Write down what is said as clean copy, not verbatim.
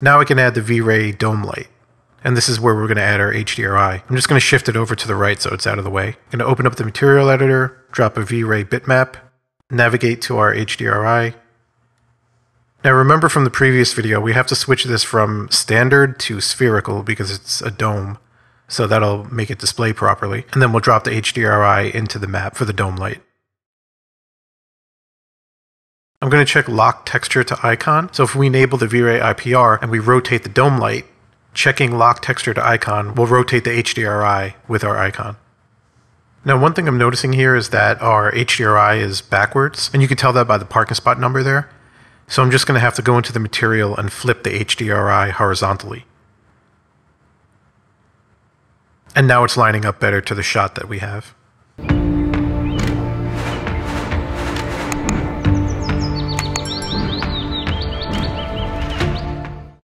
Now I can add the V-Ray Dome Light. And this is where we're going to add our HDRI. I'm just going to shift it over to the right so it's out of the way. I'm going to open up the material editor, drop a V-Ray bitmap, navigate to our HDRI. Now remember from the previous video, we have to switch this from standard to spherical because it's a dome. So that'll make it display properly. And then we'll drop the HDRI into the map for the dome light. I'm going to check lock texture to icon. So if we enable the V-Ray IPR and we rotate the dome light, checking lock texture to icon will rotate the HDRI with our icon. Now one thing I'm noticing here is that our HDRI is backwards, and you can tell that by the parking spot number there. So I'm just going to have to go into the material and flip the HDRI horizontally. And now it's lining up better to the shot that we have.